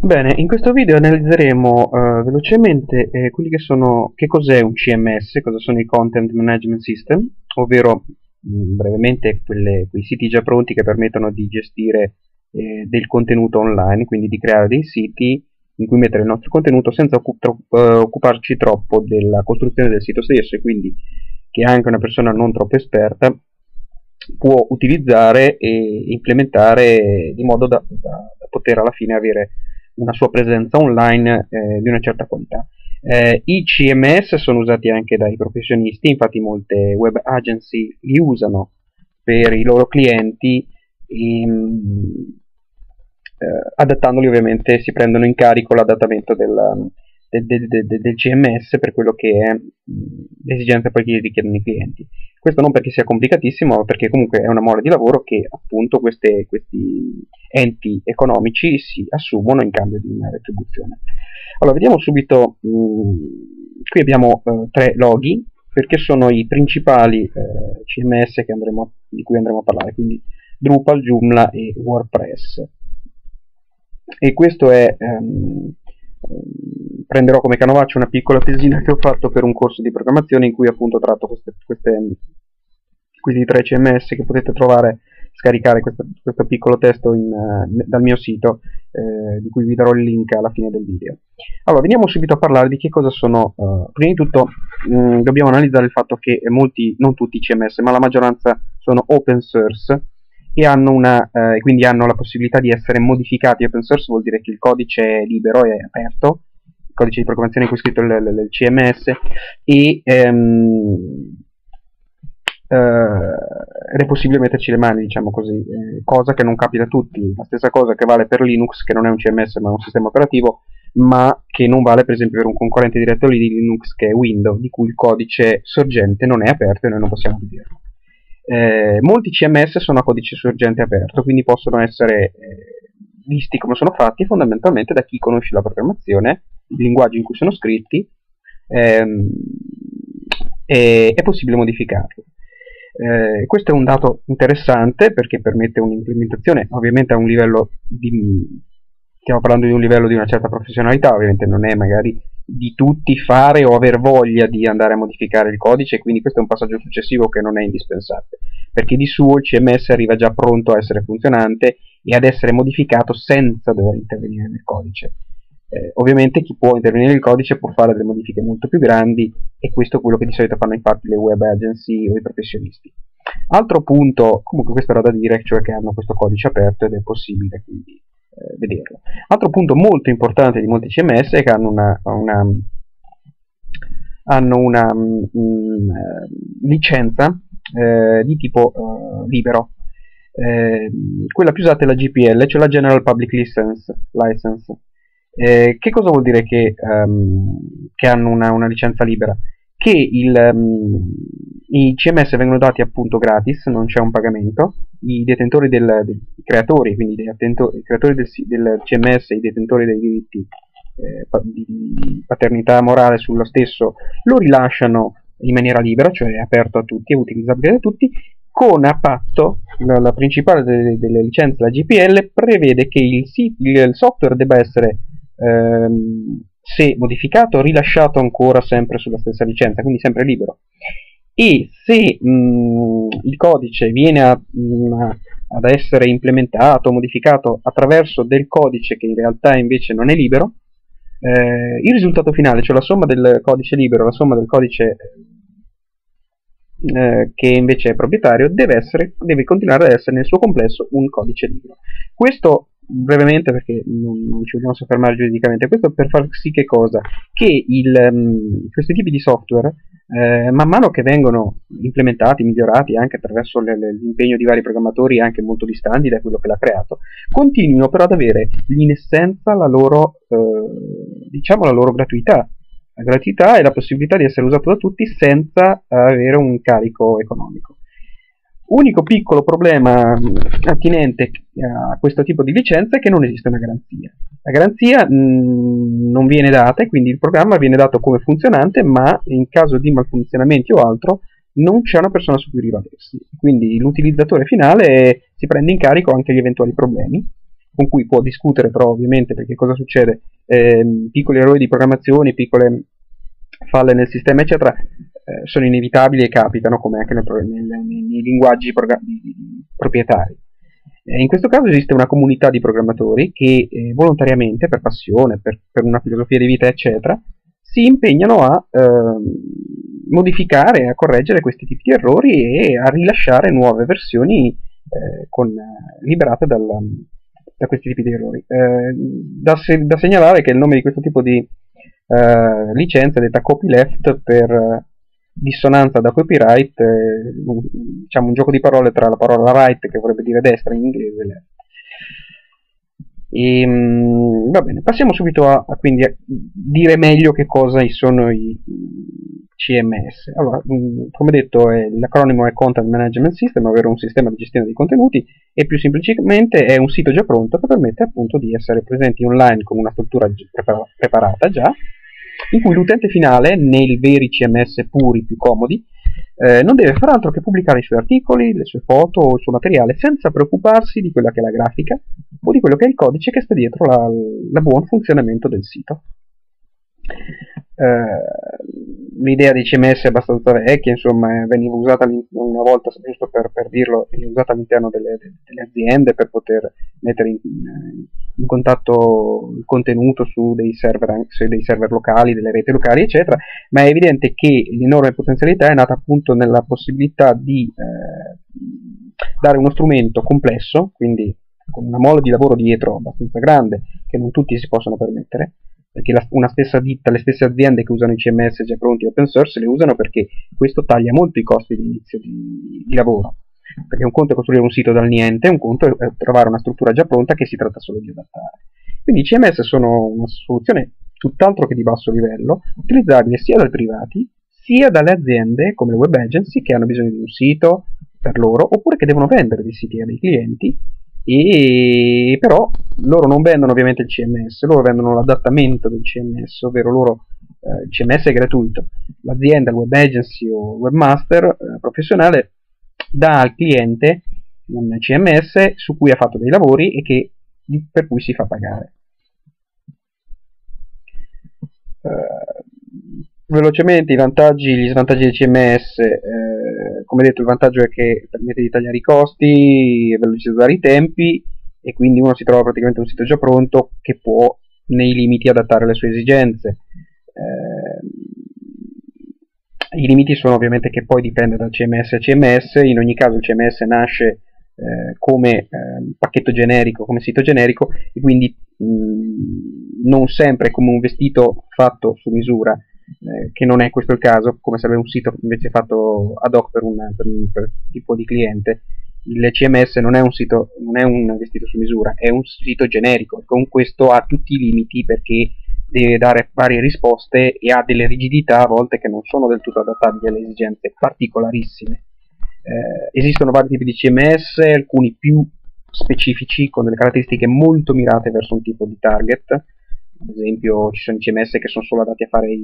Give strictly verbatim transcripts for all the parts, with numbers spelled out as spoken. Bene, in questo video analizzeremo uh, velocemente eh, quelli che sono, che cos'è un C M S, cosa sono i Content Management System, ovvero mh, brevemente quelle, quei siti già pronti che permettono di gestire eh, del contenuto online, quindi di creare dei siti in cui mettere il nostro contenuto senza occup tro uh, occuparci troppo della costruzione del sito stesso, e quindi che anche una persona non troppo esperta può utilizzare e implementare in modo da, da, da poter alla fine avere una sua presenza online eh, di una certa qualità. Eh, I C M S sono usati anche dai professionisti, infatti molte web agency li usano per i loro clienti, ehm, eh, adattandoli ovviamente, si prendono in carico l'adattamento del, del, del, del, del C M S per quello che è l'esigenza poi che richiedono i clienti. Questo non perché sia complicatissimo, ma perché comunque è una mole di lavoro che appunto queste, questi enti economici si assumono in cambio di una retribuzione. Allora, vediamo subito, mh, qui abbiamo eh, tre loghi, perché sono i principali eh, C M S che andremo a, di cui andremo a parlare, quindi Drupal, Joomla e WordPress. E questo è... Ehm, prenderò come canovaccio una piccola tesina che ho fatto per un corso di programmazione in cui appunto tratto queste, queste, questi tre C M S che potete trovare, scaricare questo, questo piccolo testo in, dal mio sito, eh, di cui vi darò il link alla fine del video. Allora, veniamo subito a parlare di che cosa sono. Uh, prima di tutto mh, dobbiamo analizzare il fatto che molti, non tutti i C M S, ma la maggioranza sono open source e hanno una, eh, quindi hanno la possibilità di essere modificati. Open source vuol dire che il codice è libero, è aperto, il codice di programmazione in cui è scritto il, il, il C M S, e ehm, eh, è possibile metterci le mani, diciamo così, eh, cosa che non capita a tutti. La stessa cosa che vale per Linux, che non è un C M S ma è un sistema operativo, ma che non vale per esempio per un concorrente diretto lì di Linux, che è Windows, di cui il codice sorgente non è aperto e noi non possiamo vederlo. Eh, molti C M S sono a codice sorgente aperto, quindi possono essere eh, visti come sono fatti fondamentalmente da chi conosce la programmazione, il linguaggio in cui sono scritti, ehm, e è possibile modificarli. Eh, questo è un dato interessante perché permette un'implementazione ovviamente a un livello di... stiamo parlando di un livello di una certa professionalità, ovviamente non è magari di tutti fare o aver voglia di andare a modificare il codice, quindi questo è un passaggio successivo che non è indispensabile, perché di suo il C M S arriva già pronto a essere funzionante e ad essere modificato senza dover intervenire nel codice. Eh, ovviamente chi può intervenire nel codice può fare delle modifiche molto più grandi, e questo è quello che di solito fanno infatti le web agency o i professionisti. Altro punto, comunque questo era da dire, cioè che hanno questo codice aperto ed è possibile quindi vederlo. Altro punto molto importante di molti C M S è che hanno una, una, hanno una mh, mh, licenza eh, di tipo eh, libero. Eh, quella più usata è la G P L, cioè la General Public License. license. Eh, che cosa vuol dire che, um, che hanno una, una licenza libera? Che il, um, i C M S vengono dati appunto gratis, non c'è un pagamento. I detentori del, del i creatori, quindi dei i creatori del, del C M S, i detentori dei diritti eh, pa di paternità morale sullo stesso, lo rilasciano in maniera libera, cioè è aperto a tutti, è utilizzabile da tutti, con a patto, la, la principale delle, delle licenze, la G P L, prevede che il, il software debba essere, ehm, se modificato, rilasciato ancora sempre sulla stessa licenza, quindi sempre libero. E se mh, il codice viene a, mh, ad essere implementato, modificato attraverso del codice che in realtà invece non è libero, eh, il risultato finale, cioè la somma del codice libero, la somma del codice eh, che invece è proprietario, deve, essere, deve continuare ad essere nel suo complesso un codice libero. Questo brevemente, perché non, non ci vogliamo soffermare giuridicamente, questo per far sì che cosa? Che il, mh, questi tipi di software, Eh, man mano che vengono implementati, migliorati anche attraverso l'impegno di vari programmatori anche molto distanti da quello che l'ha creato, continuano però ad avere in essenza la loro, eh, diciamo la loro gratuità, la gratuità e la possibilità di essere usato da tutti senza avere un carico economico. Unico piccolo problema attinente a questo tipo di licenza è che non esiste una garanzia. La garanzia mh, non viene data, e quindi il programma viene dato come funzionante, ma in caso di malfunzionamenti o altro non c'è una persona su cui rivalersi. Quindi l'utilizzatore finale si prende in carico anche gli eventuali problemi, con cui può discutere, però ovviamente, perché cosa succede? Eh, piccoli errori di programmazione, piccole falle nel sistema eccetera eh, sono inevitabili e capitano, come anche nel, nel, nei, nei linguaggi proprietari. Eh, in questo caso esiste una comunità di programmatori che eh, volontariamente, per passione, per, per una filosofia di vita eccetera, si impegnano a eh, modificare e a correggere questi tipi di errori e a rilasciare nuove versioni eh, con, liberate dal, da questi tipi di errori. Eh, da, se, da segnalare che il nome di questo tipo di Uh, licenza è detta copyleft per uh, dissonanza da copyright, eh, un, diciamo un gioco di parole tra la parola right, che vorrebbe dire destra in inglese, left. E, um, va bene, passiamo subito a, a, quindi a dire meglio che cosa sono i C M S. Allora, um, come detto, eh, l'acronimo è Content Management System, ovvero un sistema di gestione dei contenuti, e più semplicemente è un sito già pronto che permette appunto di essere presenti online con una struttura preparata già, in cui l'utente finale, nei veri C M S puri più comodi, eh, non deve far altro che pubblicare i suoi articoli, le sue foto o il suo materiale, senza preoccuparsi di quella che è la grafica o di quello che è il codice che sta dietro al buon funzionamento del sito. Eh, l'idea dei C M S è abbastanza vecchia, insomma, veniva usata una volta, giusto per, per dirlo, veniva usata all'interno delle, delle aziende per poter mettere in, in contatto il contenuto su dei server, su dei server locali, delle reti locali eccetera, ma è evidente che l'enorme potenzialità è nata appunto nella possibilità di eh, dare uno strumento complesso, quindi con una mole di lavoro dietro abbastanza grande, che non tutti si possono permettere, perché la, una stessa ditta, le stesse aziende che usano i C M S già pronti open source le usano perché questo taglia molto i costi di inizio di, di lavoro, perché un conto è costruire un sito dal niente, un conto è trovare una struttura già pronta che si tratta solo di adattare. Quindi i C M S sono una soluzione tutt'altro che di basso livello, utilizzabile sia dai privati sia dalle aziende come le web agency, che hanno bisogno di un sito per loro, oppure che devono vendere dei siti a dei clienti. E però loro non vendono ovviamente il C M S, loro vendono l'adattamento del C M S, ovvero loro, eh, il C M S è gratuito, l'azienda, il web agency o il webmaster eh, professionale dà al cliente un C M S su cui ha fatto dei lavori e che, per cui si fa pagare. Uh, velocemente i vantaggi, gli svantaggi del C M S, eh, come detto il vantaggio è che permette di tagliare i costi, velocizzare i tempi, e quindi uno si trova praticamente un sito già pronto che può nei limiti adattare alle sue esigenze. Eh, i limiti sono ovviamente che poi dipende dal C M S a C M S, in ogni caso il C M S nasce eh, come eh, pacchetto generico, come sito generico, e quindi mh, non sempre come un vestito fatto su misura, Eh, che non è questo il caso, come sarebbe un sito invece fatto ad hoc per un, per un, per un tipo di cliente. Il C M S non è un sito, non è un vestito su misura, è un sito generico, con questo ha tutti i limiti perché deve dare varie risposte e ha delle rigidità a volte che non sono del tutto adattabili alle esigenze particolarissime. Eh, esistono vari tipi di C M S, alcuni più specifici con delle caratteristiche molto mirate verso un tipo di target. Ad esempio ci sono i C M S che sono solo adatti a fare i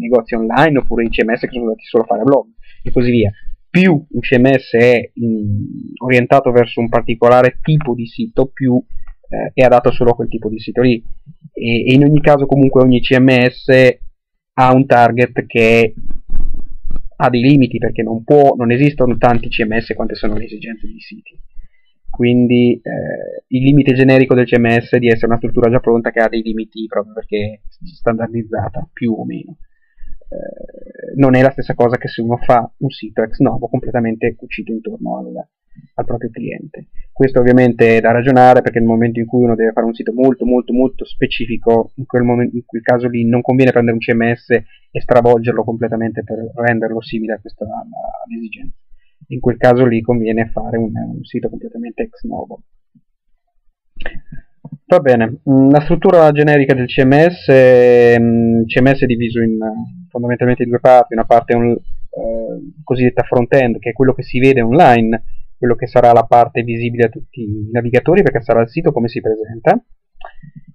negozi online, oppure i C M S che sono adatti solo a fare blog, e così via. Più un C M S è in, orientato verso un particolare tipo di sito, più eh, è adatto solo a quel tipo di sito lì, e, e in ogni caso comunque ogni C M S ha un target che ha dei limiti, perché non può, non esistono tanti C M S quante sono le esigenze dei siti. Quindi eh, il limite generico del C M S è di essere una struttura già pronta che ha dei limiti proprio perché standardizzata, più o meno. Eh, non è la stessa cosa che se uno fa un sito ex novo completamente cucito intorno al, al proprio cliente. Questo ovviamente è da ragionare, perché nel momento in cui uno deve fare un sito molto molto molto specifico, in quel, momento, in quel caso lì non conviene prendere un C M S e stravolgerlo completamente per renderlo simile a questa esigenza. In quel caso lì conviene fare un, un sito completamente ex novo. Va bene, la struttura generica del C M S, C M S è diviso in, fondamentalmente in due parti, una parte un, eh, cosiddetta front-end, che è quello che si vede online, quello che sarà la parte visibile a tutti i navigatori, perché sarà il sito come si presenta,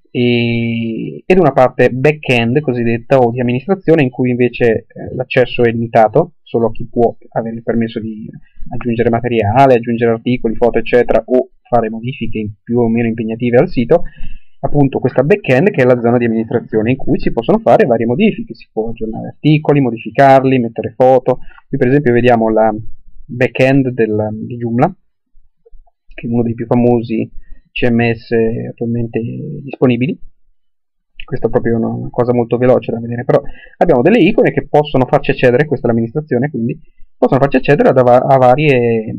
e, ed una parte back-end cosiddetta o di amministrazione, in cui invece eh, l'accesso è limitato solo a chi può avere il permesso di aggiungere materiale, aggiungere articoli, foto eccetera, o fare modifiche più o meno impegnative al sito, appunto questa back-end che è la zona di amministrazione in cui si possono fare varie modifiche, si può aggiornare articoli, modificarli, mettere foto. Qui per esempio vediamo la back-end del, di Joomla, che è uno dei più famosi C M S attualmente disponibili. Questa è proprio una cosa molto veloce da vedere, però abbiamo delle icone che possono farci accedere, questa è l'amministrazione, quindi possono farci accedere ad, a vari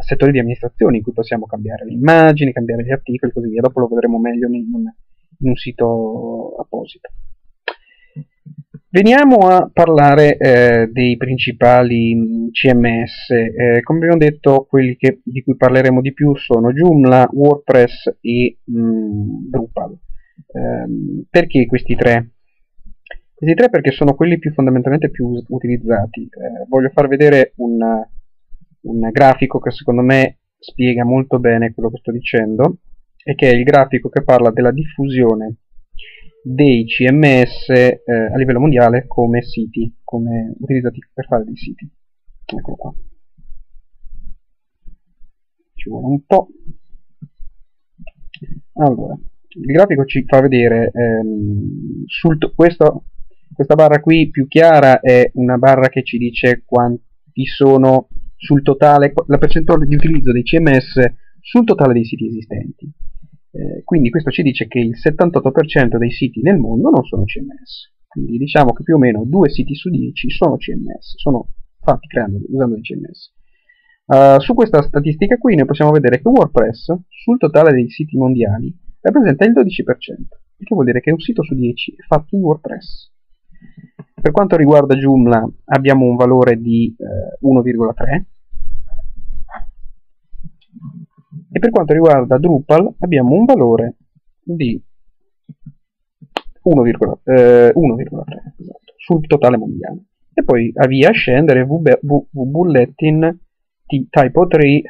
settori di amministrazione in cui possiamo cambiare le immagini, cambiare gli articoli e così via. Dopo lo vedremo meglio in un, in un sito apposito. Veniamo a parlare eh, dei principali C M S. Eh, come abbiamo detto, quelli che, di cui parleremo di più sono Joomla, WordPress e mh, Drupal. Eh, perché questi tre? Questi tre perché sono quelli più fondamentalmente più utilizzati. Eh, voglio far vedere un, un grafico che secondo me spiega molto bene quello che sto dicendo, e che è il grafico che parla della diffusione dei C M S eh, a livello mondiale come siti, come utilizzati per fare dei siti. Eccolo qua. Ci vuole un po'. Allora, il grafico ci fa vedere ehm, sul questo, questa barra qui più chiara è una barra che ci dice quanti sono sul totale, la percentuale di utilizzo dei C M S sul totale dei siti esistenti. Eh, quindi questo ci dice che il settantotto per cento dei siti nel mondo non sono C M S, quindi diciamo che più o meno due siti su dieci sono C M S, sono fatti creando, usando il C M S. Uh, su questa statistica qui noi possiamo vedere che WordPress sul totale dei siti mondiali rappresenta il dodici per cento, il che vuol dire che un sito su dieci è fatto in WordPress. Per quanto riguarda Joomla abbiamo un valore di eh, uno virgola tre, e per quanto riguarda Drupal abbiamo un valore di uno virgola tre esatto, sul totale mondiale, e poi a via a scendere wbulletin, typo tre,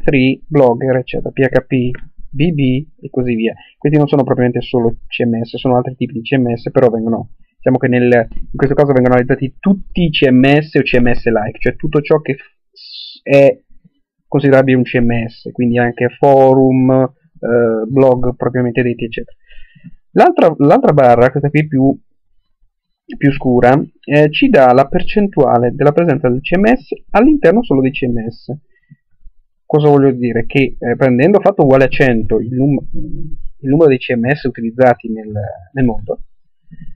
blogger, eccetera, P H P B B e così via. Questi non sono propriamente solo C M S, sono altri tipi di C M S, però vengono, diciamo che nel, in questo caso vengono analizzati tutti i C M S o C M S-like, cioè tutto ciò che è considerabile un C M S, quindi anche forum, eh, blog propriamente detti, eccetera. L'altra barra, questa qui più, più scura, eh, ci dà la percentuale della presenza del C M S all'interno solo dei C M S. Cosa voglio dire? Che eh, prendendo fatto uguale a cento il, num il numero dei C M S utilizzati nel, nel mondo,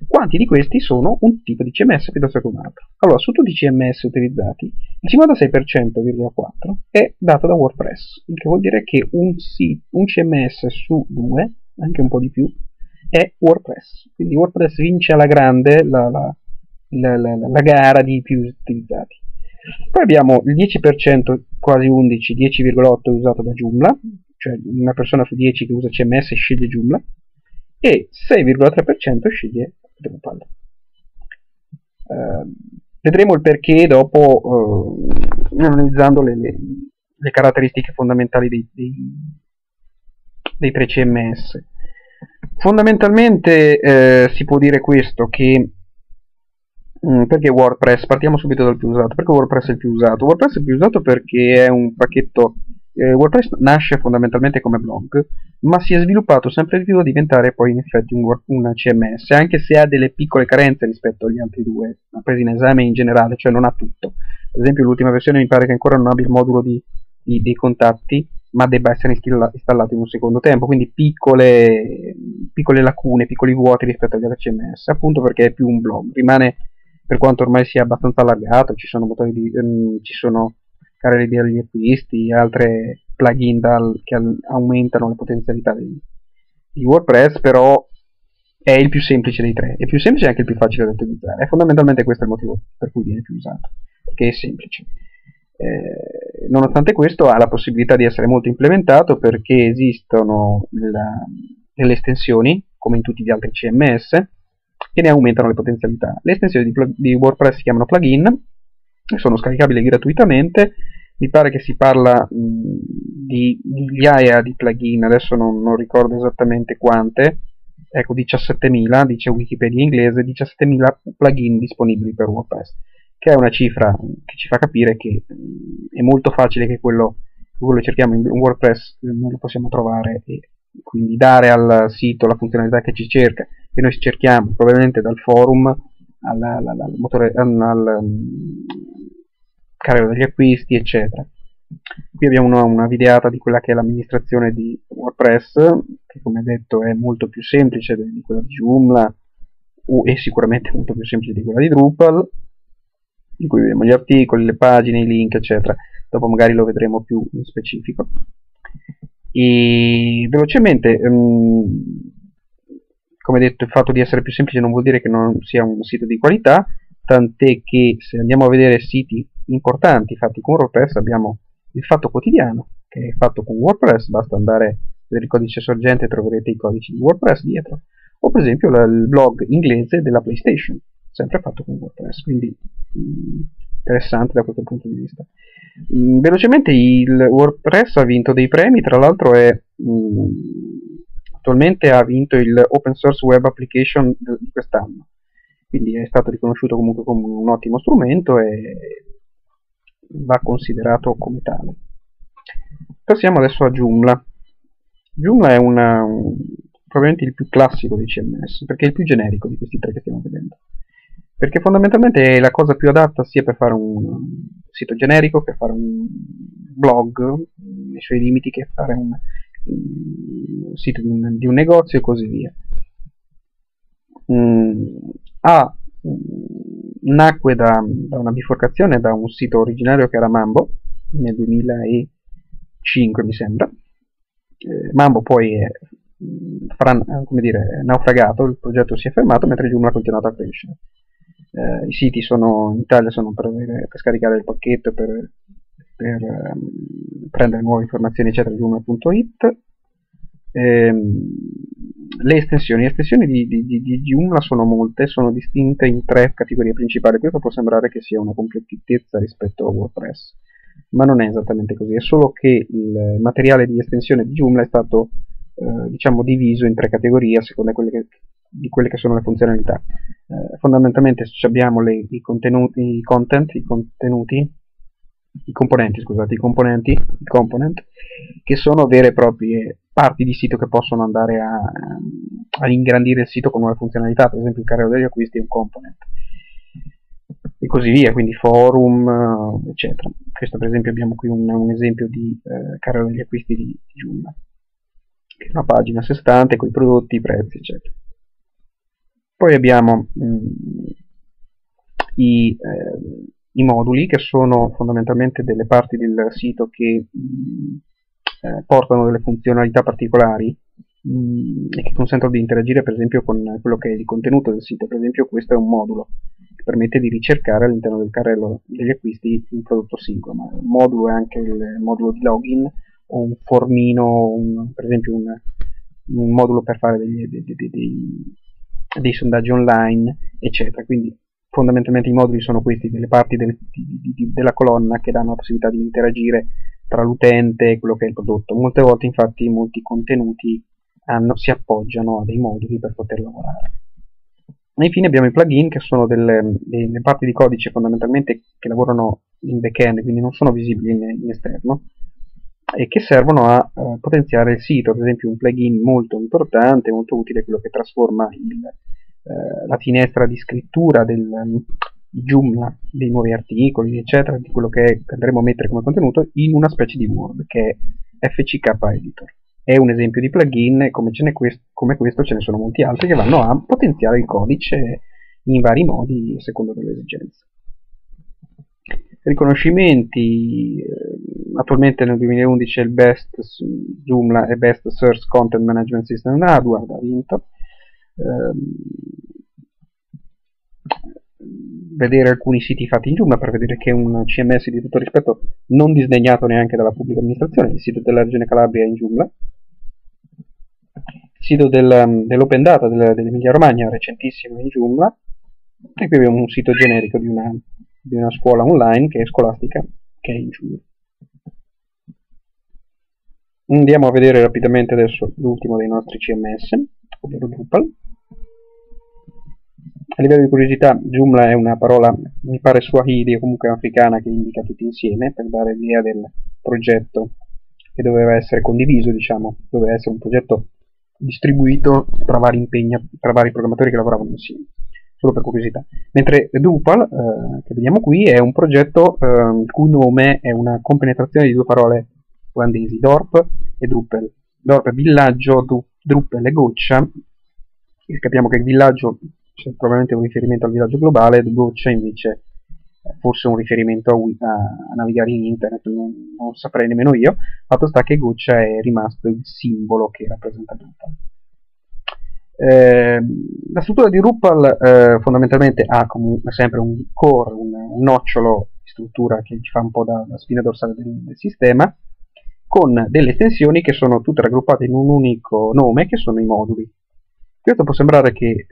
quanti di questi sono un tipo di C M S piuttosto che un altro? Allora, su tutti i C M S utilizzati, il cinquantasei per cento virgola quattro è dato da WordPress, il che vuol dire che un, sì, un C M S su due, anche un po' di più, è WordPress. Quindi WordPress vince alla grande la, la, la, la, la gara di più utilizzati. Poi abbiamo il dieci per cento, quasi undici, dieci virgola otto usato da Joomla, cioè una persona su dieci che usa C M S sceglie Joomla, e sei virgola tre per cento sceglie Drupal. Uh, vedremo il perché dopo, uh, analizzando le, le, le caratteristiche fondamentali dei, dei, dei tre C M S. Fondamentalmente eh, si può dire questo, che mh, perché WordPress? Partiamo subito dal più usato. Perché WordPress è il più usato? WordPress è il più usato perché è un pacchetto. Eh, WordPress nasce fondamentalmente come blog, ma si è sviluppato sempre di più a diventare poi in effetti un, un C M S, anche se ha delle piccole carenze rispetto agli altri due presi in esame in generale, cioè non ha tutto. Ad esempio l'ultima versione mi pare che ancora non abbia il modulo di, di, dei contatti, ma debba essere installato in un secondo tempo, quindi piccole, piccole lacune, piccoli vuoti rispetto agli altri C M S, appunto perché è più un blog. Rimane, per quanto ormai sia abbastanza allargato, ci sono motori di... Ehm, ci sono carri degli acquisti, altre plugin dal, che al, aumentano le potenzialità di, di WordPress, però è il più semplice dei tre, è più semplice e anche il più facile da utilizzare, e fondamentalmente questo è il motivo per cui viene più usato, perché è semplice. Eh, nonostante questo ha la possibilità di essere molto implementato, perché esistono la, delle estensioni, come in tutti gli altri C M S, che ne aumentano le potenzialità. Le estensioni di, di WordPress si chiamano plugin, sono scaricabili gratuitamente, mi pare che si parla mh, di migliaia di plugin, adesso non, non ricordo esattamente quante, ecco diciassettemila, dice Wikipedia inglese, diciassettemila plugin disponibili per WordPress, che è una cifra che ci fa capire che mh, è molto facile che quello Google lo cerchiamo in WordPress, non lo possiamo trovare, e quindi dare al sito la funzionalità che ci cerca, che noi cerchiamo probabilmente dal forum al, al, al motore, al, al carrello degli acquisti, eccetera. Qui abbiamo una, una videata di quella che è l'amministrazione di WordPress, che come detto è molto più semplice di quella di Joomla e sicuramente molto più semplice di quella di Drupal, in cui vediamo gli articoli, le pagine, i link, eccetera. Dopo magari lo vedremo più in specifico. E velocemente, um, come detto, il fatto di essere più semplice non vuol dire che non sia un sito di qualità, tant'è che se andiamo a vedere siti importanti fatti con WordPress abbiamo il Fatto Quotidiano, che è fatto con WordPress, basta andare a vedere il codice sorgente e troverete i codici di WordPress dietro, o per esempio la, il blog inglese della PlayStation, sempre fatto con WordPress, quindi mh, interessante da questo punto di vista. Mh, velocemente, il WordPress ha vinto dei premi, tra l'altro è mh, attualmente ha vinto il Open Source Web Application di quest'anno, quindi è stato riconosciuto comunque come un ottimo strumento e va considerato come tale. Passiamo adesso a Joomla. Joomla è una, un, probabilmente il più classico dei C M S, perché è il più generico di questi tre che stiamo vedendo, perché fondamentalmente è la cosa più adatta sia per fare un sito generico, che fare un blog nei suoi limiti, che fare un, un sito di un, di un negozio e così via. Mm, ha nacque da, da una biforcazione da un sito originario che era Mambo nel duemilacinque, mi sembra. eh, Mambo poi è, fra, come dire, naufragato, il progetto si è fermato, mentre Joomla ha continuato a crescere. eh, i siti sono in Italia sono per, per scaricare il pacchetto, per, per um, prendere nuove informazioni, eccetera. Joomla punto it. eh, Le estensioni, le estensioni di, di, di, di Joomla sono molte, sono distinte in tre categorie principali. Questo può sembrare che sia una completezza rispetto a WordPress, ma non è esattamente così, è solo che il materiale di estensione di Joomla è stato eh, diciamo diviso in tre categorie a seconda quelle che, di quelle che sono le funzionalità. Eh, fondamentalmente abbiamo le, i contenuti, i content, i contenuti, i componenti, scusate, i componenti, i component, che sono vere e proprie parti di sito che possono andare a, a ingrandire il sito con nuove funzionalità, per esempio il carrello degli acquisti è un component, e così via, quindi forum, eccetera. Questo per esempio, abbiamo qui un, un esempio di eh, carrello degli acquisti di, di Joomla, che è una pagina a sé stante con i prodotti, i prezzi, eccetera. Poi abbiamo mh, i... Eh, i moduli, che sono fondamentalmente delle parti del sito che mh, eh, portano delle funzionalità particolari mh, e che consentono di interagire per esempio con quello che è il contenuto del sito. Per esempio questo è un modulo che permette di ricercare all'interno del carrello degli acquisti un prodotto singolo, ma il modulo è anche il modulo di login, o un formino, o un, per esempio un, un modulo per fare degli, dei, dei, dei, dei sondaggi online, eccetera. Quindi fondamentalmente i moduli sono questi, delle parti del, di, di, della colonna che danno la possibilità di interagire tra l'utente e quello che è il prodotto. Molte volte infatti molti contenuti hanno, si appoggiano a dei moduli per poter lavorare. E infine abbiamo i plugin, che sono delle, delle parti di codice fondamentalmente che lavorano in back-end, quindi non sono visibili in, in esterno, e che servono a eh, potenziare il sito. Ad esempio un plugin molto importante, molto utile, è quello che trasforma il la finestra di scrittura del Joomla, dei nuovi articoli, eccetera, di quello che andremo a mettere come contenuto, in una specie di Word, che è F C K Editor. È un esempio di plugin, e come, ce n'è quest- come questo ce ne sono molti altri che vanno a potenziare il codice in vari modi, secondo le esigenze. Riconoscimenti: attualmente nel duemilaundici il Best Joomla e Best Source Content Management System Hardware, ha vinto. Vedere alcuni siti fatti in Joomla per vedere che è un C M S di tutto rispetto, non disdegnato neanche dalla pubblica amministrazione. Il sito della Regione Calabria è in Joomla, il sito del, dell'Open Data del, dell'Emilia Romagna, recentissimo, è in Joomla, e qui abbiamo un sito generico di una, di una scuola online, che è Scolastica, che è in Joomla. Andiamo a vedere rapidamente adesso l'ultimo dei nostri C M S, ovvero Drupal. A livello di curiosità, Joomla è una parola, mi pare swahili o comunque africana, che indica tutti insieme, per dare l'idea del progetto che doveva essere condiviso, diciamo, doveva essere un progetto distribuito tra vari impegni, tra vari programmatori che lavoravano insieme, solo per curiosità. Mentre Drupal, eh, che vediamo qui, è un progetto eh, il cui nome è una compenetrazione di due parole olandesi, Dorp e Drupal. Dorp è villaggio, Drupal è goccia, e capiamo che il villaggio c'è probabilmente un riferimento al villaggio globale, goccia invece forse un riferimento a, a navigare in internet, non, non lo saprei nemmeno io. Fatto sta che goccia è rimasto il simbolo che rappresenta Drupal. Eh, la struttura di Drupal eh, fondamentalmente ha comunque sempre un core, un, un nocciolo di struttura che ci fa un po' da, da spina dorsale del, del sistema, con delle estensioni che sono tutte raggruppate in un unico nome, che sono i moduli. Questo può sembrare che eh,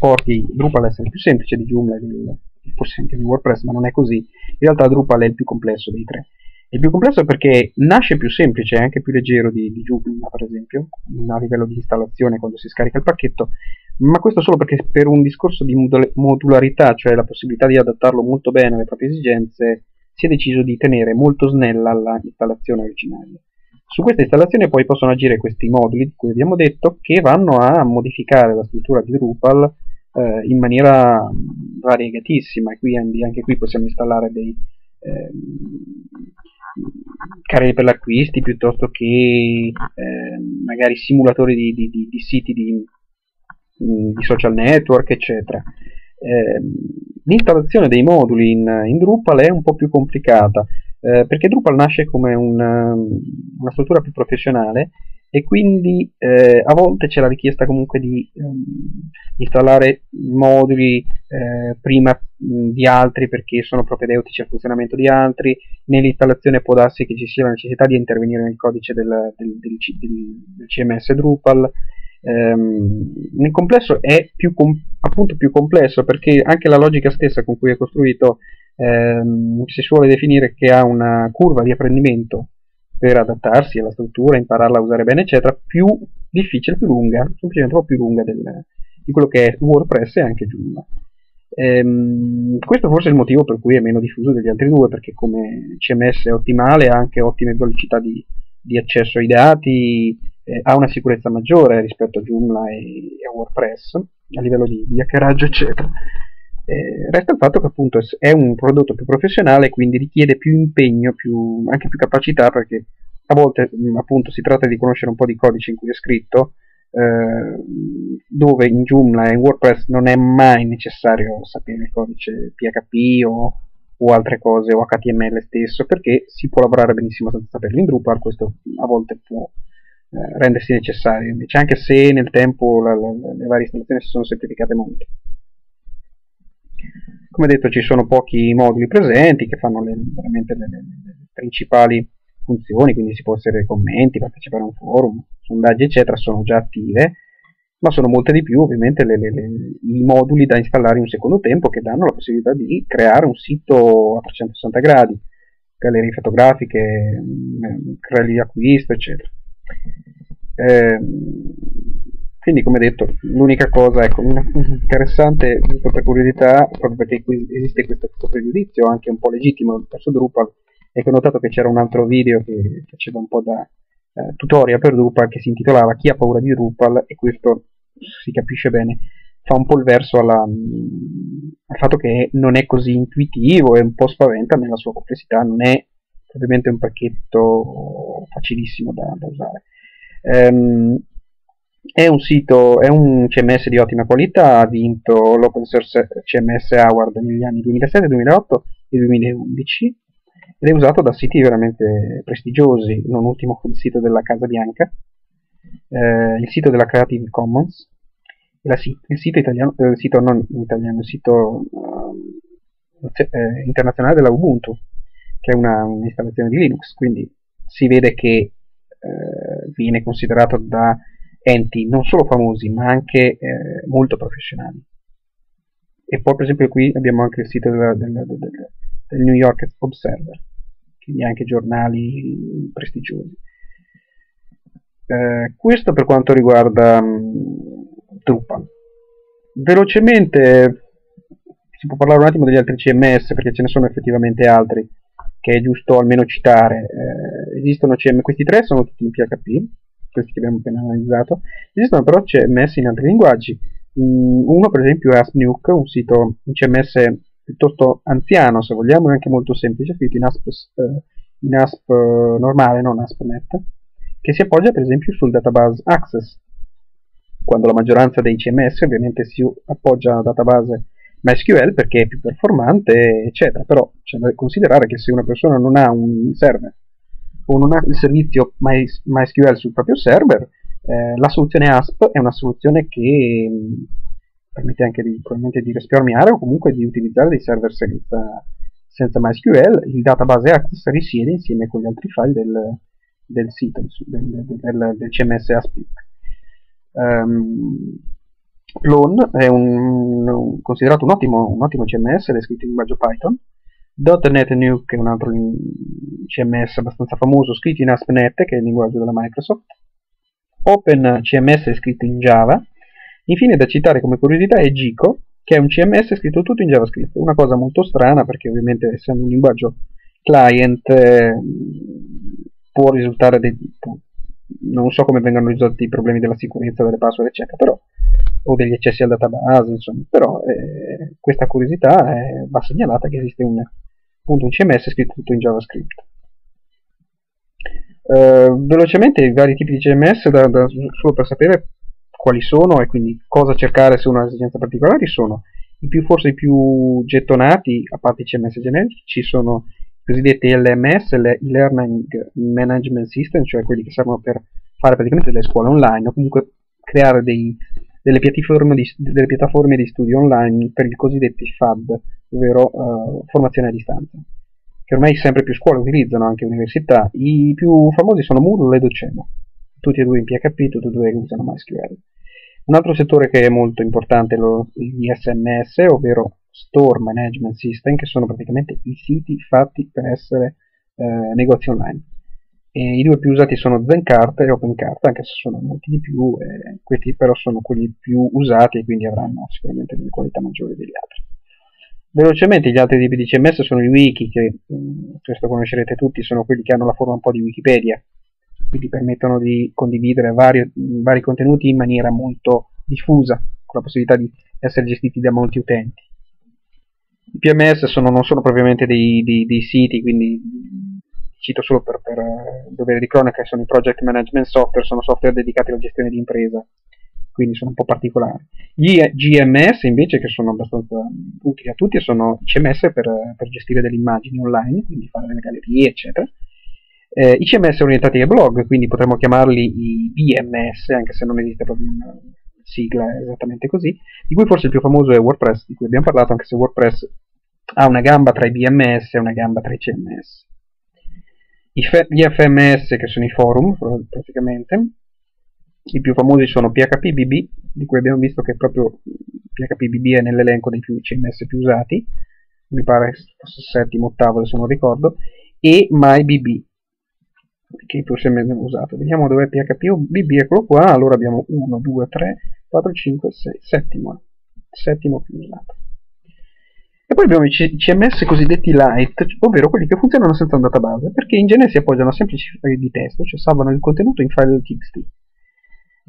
porti Drupal a essere più semplice di Joomla, del, forse anche di WordPress, ma non è così. In realtà Drupal è il più complesso dei tre. È il più complesso perché nasce più semplice, è anche più leggero di, di Joomla, per esempio, a livello di installazione quando si scarica il pacchetto, ma questo solo perché per un discorso di modularità, cioè la possibilità di adattarlo molto bene alle proprie esigenze, si è deciso di tenere molto snella l'installazione originaria. Su questa installazione poi possono agire questi moduli di cui abbiamo detto, che vanno a modificare la struttura di Drupal eh, in maniera variegatissima. E qui, anche qui possiamo installare dei eh, carri per l'acquisti, piuttosto che eh, magari simulatori di, di, di, di siti di, di social network, eccetera. Eh, l'installazione dei moduli in, in Drupal è un po' più complicata, eh, perché Drupal nasce come una, una struttura più professionale, e quindi eh, a volte c'è la richiesta comunque di um, installare moduli eh, prima mh, di altri, perché sono propedeutici al funzionamento di altri. Nell'installazione può darsi che ci sia la necessità di intervenire nel codice del, del, del, del, del C M S Drupal. Um, nel complesso è più com appunto più complesso, perché anche la logica stessa con cui è costruito ehm, si suole definire che ha una curva di apprendimento per adattarsi alla struttura, impararla a usare bene, eccetera, più difficile, più lunga, semplicemente un po' più lunga del, di quello che è WordPress e anche Joomla. Ehm, questo forse è il motivo per cui è meno diffuso degli altri due, perché come C M S è ottimale, ha anche ottime velocità di, di accesso ai dati, ha una sicurezza maggiore rispetto a Joomla e, e a WordPress a livello di, di hackeraggio, eccetera. Eh, resta il fatto che appunto è un prodotto più professionale, quindi richiede più impegno, più, anche più capacità, perché a volte mh, appunto si tratta di conoscere un po' di codice in cui è scritto, eh, dove in Joomla e in WordPress non è mai necessario sapere il codice P H P o, o altre cose, o H T M L stesso, perché si può lavorare benissimo senza saperlo. In Drupal questo a volte può rendersi necessario, invece, anche se nel tempo la, la, le varie installazioni si sono semplificate molto. Come detto, ci sono pochi moduli presenti che fanno le, veramente le, le, le principali funzioni, quindi si può essere commenti, partecipare a un forum, sondaggi, eccetera, sono già attive, ma sono molte di più ovviamente le, le, le, i moduli da installare in un secondo tempo, che danno la possibilità di creare un sito a trecentosessanta gradi, gallerie fotografiche, carrelli di acquisto, eccetera. Eh, quindi, come detto, l'unica cosa, ecco, interessante, giusto per curiosità, proprio perché qui esiste questo, questo pregiudizio anche un po' legittimo verso Drupal, è che ho notato che c'era un altro video che faceva un po' da eh, tutorial per Drupal, che si intitolava "Chi ha paura di Drupal", e questo si capisce bene, fa un po' il verso alla, mh, al fatto che non è così intuitivo e un po' spaventa nella sua complessità, non è ovviamente un pacchetto facilissimo da, da usare. Um, è un sito, è un C M S di ottima qualità, ha vinto l'Open Source C M S Award negli anni duemilasette, duemilaotto e duemilaundici, ed è usato da siti veramente prestigiosi, non ultimo il sito della Casa Bianca, eh, il sito della Creative Commons, la, il sito italiano, eh, il sito non italiano, il sito eh, internazionale della Ubuntu, che è un'installazione di Linux, quindi si vede che eh, viene considerato da enti non solo famosi, ma anche eh, molto professionali. E poi per esempio qui abbiamo anche il sito del, del, del, del New York Observer, quindi anche giornali prestigiosi. Eh, questo per quanto riguarda mh, Drupal. Velocemente si può parlare un attimo degli altri C M S, perché ce ne sono effettivamente altri. che è giusto almeno citare. Eh, esistono C M S, questi tre sono tutti in P H P, questi che abbiamo appena analizzato. Esistono però C M S in altri linguaggi. Mm, uno per esempio è AspNet, un sito, un C M S piuttosto anziano se vogliamo, e anche molto semplice, scritto in Asp, eh, in Asp normale, non AspNet, che si appoggia per esempio sul database Access, quando la maggioranza dei C M S ovviamente si appoggia al database MySQL perché è più performante, eccetera. Però c'è da considerare che se una persona non ha un server o non ha il servizio My, MySQL sul proprio server, eh, la soluzione A S P è una soluzione che mh, permette anche di, probabilmente di risparmiare o comunque di utilizzare dei server senza, senza MySQL. Il database Access risiede insieme con gli altri file del, del sito, del, del, del C M S A S P. Um, Plone è un, un, considerato un ottimo, un ottimo C M S ed è scritto in linguaggio Python. .NET Nuke è un altro C M S abbastanza famoso, scritto in AspNet, che è il linguaggio della Microsoft. Open C M S è scritto in Java. Infine da citare come curiosità è Gico, che è un C M S scritto tutto in JavaScript, una cosa molto strana perché ovviamente essendo un linguaggio client eh, può risultare dei, può, non so come vengano risolti i problemi della sicurezza delle password eccetera, però o degli accessi al database, insomma, però eh, questa curiosità eh, va segnalata, che esiste un, appunto, un C M S scritto tutto in JavaScript. Eh, velocemente i vari tipi di C M S, da, da, solo per sapere quali sono e quindi cosa cercare se una esigenza particolare, sono i più, forse i più gettonati, a parte i C M S generici, sono i cosiddetti L M S, le Learning Management System, cioè quelli che servono per fare praticamente delle scuole online o comunque creare dei Delle piattaforme, di, delle piattaforme di studio online per i cosiddetti F A D, ovvero uh, formazione a distanza, che ormai sempre più scuole utilizzano, anche università. I più famosi sono Moodle e Docebo, tutti e due in P H P, tutti e due usano MySQL. Un altro settore che è molto importante è lo, gli S M S, ovvero Store Management System, che sono praticamente i siti fatti per essere eh, negozi online. E i due più usati sono ZenCart e OpenCart, anche se sono molti di più, eh, questi però sono quelli più usati e quindi avranno sicuramente delle qualità maggiori degli altri. Velocemente gli altri tipi di C M S sono i wiki, che mh, questo conoscerete tutti, sono quelli che hanno la forma un po' di Wikipedia, quindi permettono di condividere vari, vari contenuti in maniera molto diffusa, con la possibilità di essere gestiti da molti utenti. I P M S sono, non sono propriamente dei, dei, dei siti, quindi cito solo per, per dovere di cronaca, sono i project management software, sono software dedicati alla gestione di impresa, quindi sono un po' particolari. Gli G M S invece, che sono abbastanza utili a tutti, sono C M S per, per gestire delle immagini online, quindi fare delle gallerie eccetera. Eh, i C M S orientati ai blog, quindi potremmo chiamarli i B M S, anche se non esiste proprio una sigla esattamente così, di cui forse il più famoso è WordPress, di cui abbiamo parlato, anche se WordPress ha una gamba tra i B M S e una gamba tra i C M S. Gli F M S, che sono i forum praticamente, i più famosi sono P H P B B, di cui abbiamo visto che proprio P H P B B è nell'elenco dei più C M S più usati, mi pare fosse settimo, ottavo se non ricordo, e MyBB, che è più C M S usato. Vediamo dov'è P H P B B, eccolo qua. Allora abbiamo uno, due, tre, quattro, cinque, sei, settimo, settimo più usato. E poi abbiamo i C M S cosiddetti light, ovvero quelli che funzionano senza un database, perché in genere si appoggiano a semplici file di testo, cioè salvano il contenuto in file T X T.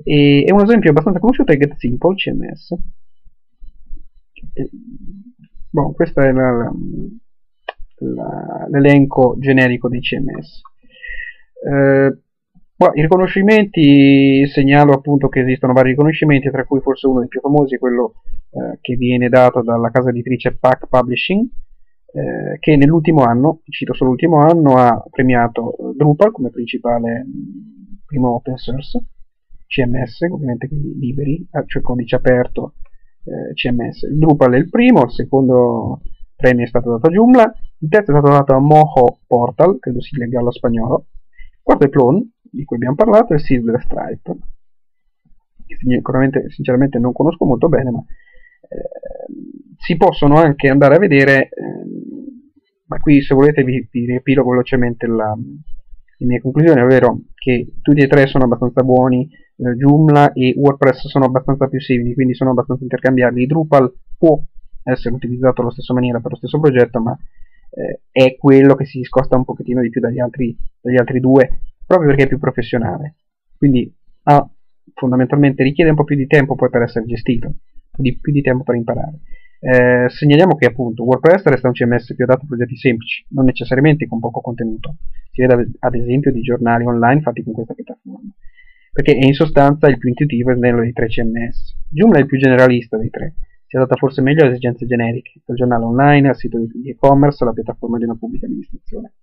E, e un esempio abbastanza conosciuto è Get Simple C M S. E, bon, questo è l'elenco generico dei C M S. Eh, Qua, i riconoscimenti, segnalo appunto che esistono vari riconoscimenti, tra cui forse uno dei più famosi è quello eh, che viene dato dalla casa editrice P A C Publishing, eh, che nell'ultimo anno, cito solo l'ultimo anno, ha premiato eh, Drupal come principale mh, primo open source C M S, ovviamente quindi liberi, cioè codice aperto eh, C M S. Il Drupal è il primo, il secondo premio è stato dato a Joomla, il terzo è stato dato a Mojo Portal, credo si legga allo spagnolo, il quarto è Plone, di cui abbiamo parlato, è Sid della Stripe, che sinceramente non conosco molto bene, ma eh, si possono anche andare a vedere, eh, ma qui se volete vi, vi riepilo velocemente la, le mie conclusioni, ovvero che tutti e tre sono abbastanza buoni, eh, Joomla e WordPress sono abbastanza più simili, quindi sono abbastanza intercambiabili. Drupal può essere utilizzato alla stessa maniera per lo stesso progetto, ma eh, è quello che si discosta un pochettino di più dagli altri, dagli altri due, proprio perché è più professionale, quindi ha, fondamentalmente richiede un po' più di tempo poi per essere gestito, un po' di, più di tempo per imparare. Eh, segnaliamo che appunto WordPress resta un C M S più adatto a progetti semplici, non necessariamente con poco contenuto, si vede ad esempio di giornali online fatti con questa piattaforma, perché è in sostanza il più intuitivo e snello dei tre C M S. Joomla è il più generalista dei tre, si adatta forse meglio alle esigenze generiche, dal giornale online al sito di e-commerce alla piattaforma di una pubblica amministrazione.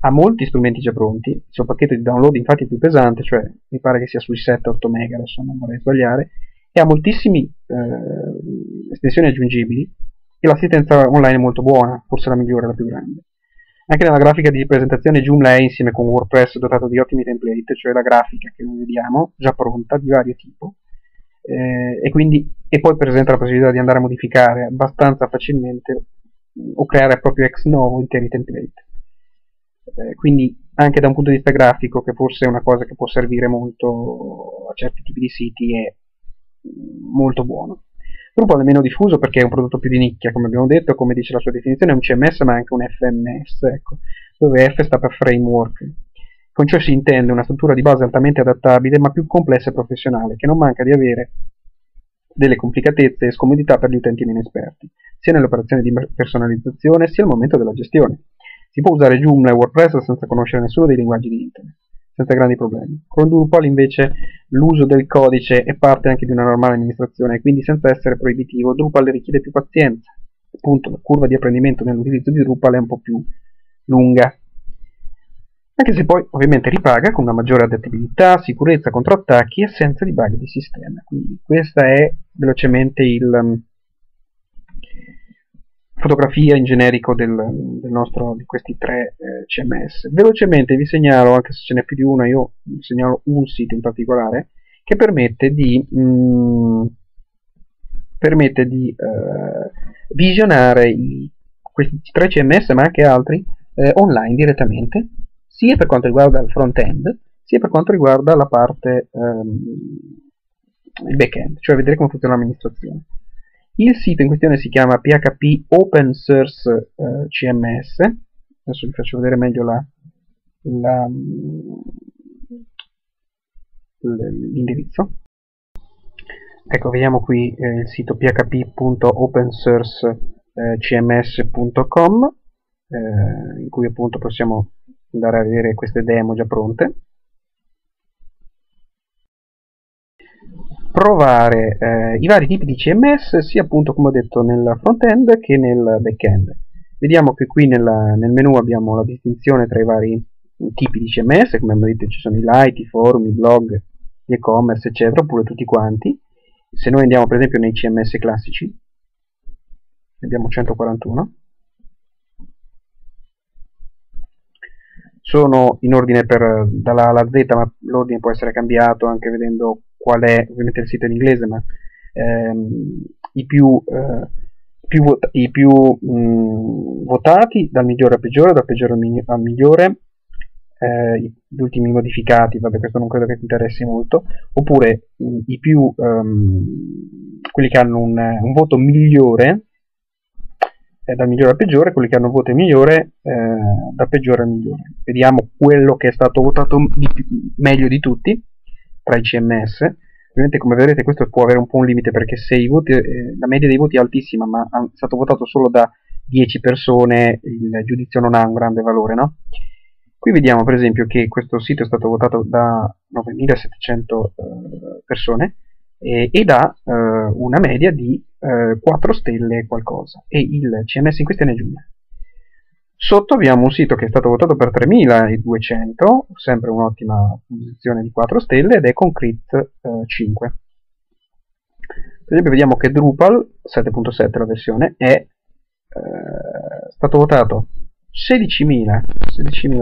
Ha molti strumenti già pronti, il suo pacchetto di download infatti è più pesante, cioè mi pare che sia sui sette otto mega, adesso non vorrei sbagliare, e ha moltissime eh, estensioni aggiungibili e l'assistenza online è molto buona, forse la migliore, la più grande. Anche nella grafica di presentazione Joomla è, insieme con WordPress, dotato di ottimi template, cioè la grafica che noi vediamo già pronta di vario tipo, eh, e, quindi, e poi presenta la possibilità di andare a modificare abbastanza facilmente o creare proprio ex novo interi template. Eh, quindi anche da un punto di vista grafico, che forse è una cosa che può servire molto a certi tipi di siti, è molto buono. Drupal è meno diffuso perché è un prodotto più di nicchia, come abbiamo detto, come dice la sua definizione, è un C M S ma anche un F M S, ecco, dove F sta per framework. Con ciò si intende una struttura di base altamente adattabile ma più complessa e professionale, che non manca di avere delle complicatezze e scomodità per gli utenti meno esperti, sia nell'operazione di personalizzazione sia al momento della gestione. Si può usare Joomla e WordPress senza conoscere nessuno dei linguaggi di internet, senza grandi problemi. Con Drupal invece l'uso del codice è parte anche di una normale amministrazione e quindi, senza essere proibitivo, Drupal richiede più pazienza. Appunto, la curva di apprendimento nell'utilizzo di Drupal è un po' più lunga. Anche se poi ovviamente ripaga con una maggiore adattabilità, sicurezza contro attacchi e assenza di bug di sistema. Quindi questa è velocemente il... fotografia in generico del, del nostro, di questi tre eh, C M S. Velocemente vi segnalo, anche se ce n'è più di una, io vi segnalo un sito in particolare che permette di, mh, permette di eh, visionare i, questi tre C M S, ma anche altri, eh, online direttamente, sia per quanto riguarda il front-end, sia per quanto riguarda la parte ehm, il back-end, cioè vedere come funziona l'amministrazione. Il sito in questione si chiama P H P Open Source eh, C M S, adesso vi faccio vedere meglio la, la, l'indirizzo. Ecco, vediamo qui eh, il sito p h p punto open source c m s punto com, eh, in cui appunto possiamo andare a vedere queste demo già pronte. Provare eh, i vari tipi di C M S, sia appunto, come ho detto, nel front-end che nel back-end. Vediamo che qui nella, nel menu abbiamo la distinzione tra i vari tipi di C M S, come abbiamo detto ci sono i light, i forum, i blog, gli e-commerce, eccetera, oppure tutti quanti. Se noi andiamo per esempio nei C M S classici, ne abbiamo centoquarantuno, sono in ordine per, dalla A alla Z, ma l'ordine può essere cambiato anche vedendo qual è, ovviamente il sito in inglese, ma ehm, i più, eh, più vota i più mh, votati, dal migliore al peggiore, dal peggiore al, mi al migliore, eh, gli ultimi modificati, vabbè, questo non credo che ti interessi molto, oppure mh, i più, ehm, quelli che hanno un, un voto migliore, eh, dal migliore al peggiore, quelli che hanno un voto migliore, eh, dal peggiore al migliore. Vediamo quello che è stato votato di più, meglio di tutti, tra i C M S. Ovviamente, come vedrete, questo può avere un po' un limite, perché se i voti, eh, la media dei voti è altissima ma è stato votato solo da dieci persone, il giudizio non ha un grande valore, no? Qui vediamo per esempio che questo sito è stato votato da novemilasettecento eh, persone e, ed ha eh, una media di eh, quattro stelle e qualcosa, e il C M S in questione è Joomla. Sotto abbiamo un sito che è stato votato per tremiladuecento, sempre un'ottima posizione di quattro stelle, ed è Concrete eh, cinque. Per esempio vediamo che Drupal sette punto sette, la versione, è eh, stato votato sedicimila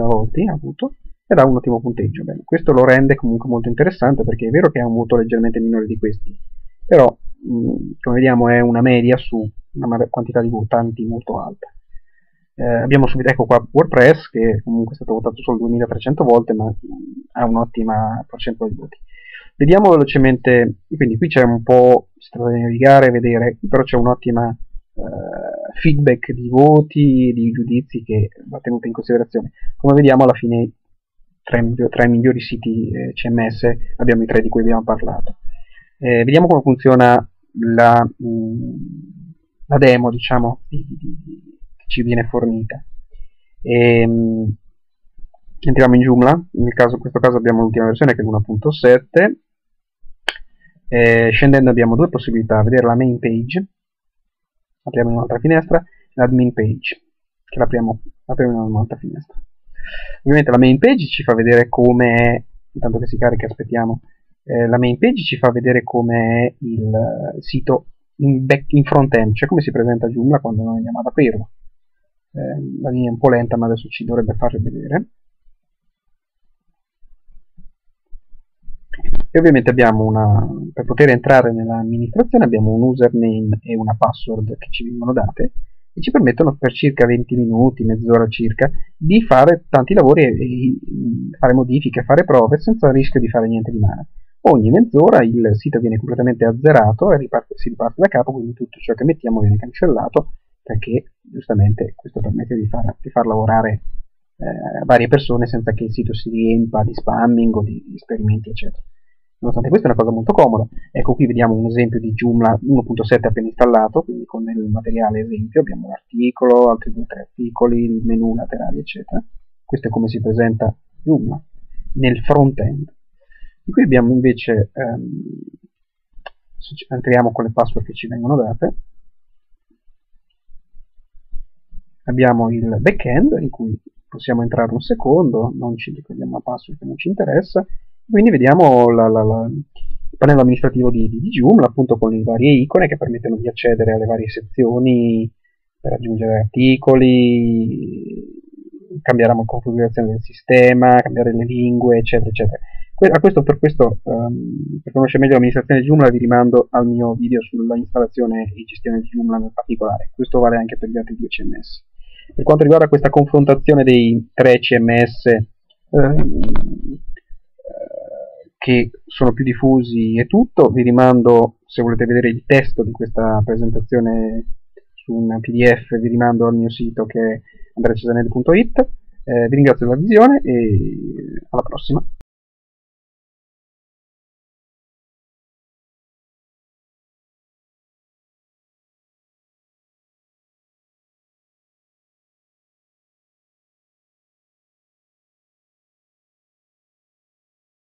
voti, ha avuto, ed ha un ottimo punteggio. Bene, questo lo rende comunque molto interessante, perché è vero che ha un voto leggermente minore di questi, però mh, come vediamo è una media su una quantità di votanti molto alta. Eh, abbiamo subito, ecco qua, WordPress, che comunque è stato votato solo duemilatrecento volte ma ha un'ottima percentuale di voti. Vediamo velocemente, quindi qui c'è un po', si tratta di navigare e vedere, però c'è un'ottima eh, feedback di voti, di giudizi che va tenuto in considerazione. Come vediamo, alla fine tra i migliori siti eh, C M S abbiamo i tre di cui abbiamo parlato. Eh, vediamo come funziona la, mh, la demo, diciamo, di, di, di, che ci viene fornita. E, mh, entriamo in Joomla. Nel caso, in questo caso abbiamo l'ultima versione, che è l'uno punto sette. Eh, scendendo abbiamo due possibilità: vedere la main page, apriamo in un'altra finestra, l'admin page, che l'apriamo in un'altra finestra. Ovviamente la main page ci fa vedere come è, intanto che si carica aspettiamo, eh, la main page ci fa vedere come è il sito in, in front-end, cioè come si presenta Joomla quando noi andiamo ad aprirlo. Eh, la linea è un po' lenta, ma adesso ci dovrebbe far vedere. E ovviamente abbiamo una, per poter entrare nell'amministrazione abbiamo un username e una password che ci vengono date e ci permettono per circa venti minuti, mezz'ora circa, di fare tanti lavori e fare modifiche, fare prove senza il rischio di fare niente di male. Ogni mezz'ora il sito viene completamente azzerato e riparte, si riparte da capo, quindi tutto ciò che mettiamo viene cancellato, perché giustamente questo permette di far, di far lavorare eh, varie persone senza che il sito si riempa di spamming o di, di esperimenti eccetera. Nonostante questo è una cosa molto comoda. Ecco, qui vediamo un esempio di Joomla uno punto sette appena installato, quindi con il materiale esempio abbiamo l'articolo, altri due o tre articoli, il menu laterali eccetera. Questo è come si presenta Joomla nel front end. E qui abbiamo invece ehm, entriamo con le password che ci vengono date, abbiamo il back end in cui possiamo entrare un secondo, non ci ricordiamo la password che non ci interessa. Quindi vediamo la, la, la, il pannello amministrativo di, di, di Joomla, appunto, con le varie icone che permettono di accedere alle varie sezioni per aggiungere articoli, cambiare la configurazione del sistema, cambiare le lingue, eccetera, eccetera. Que a questo, per, questo um, per conoscere meglio l'amministrazione di Joomla vi rimando al mio video sulla installazione e gestione di Joomla nel particolare. Questo vale anche per gli altri due C M S. Per quanto riguarda questa confrontazione dei tre C M S, eh, che sono più diffusi e tutto, vi rimando, se volete vedere il testo di questa presentazione su un P D F, vi rimando al mio sito che è andreacesanelli punto it. Eh, vi ringrazio della visione e alla prossima.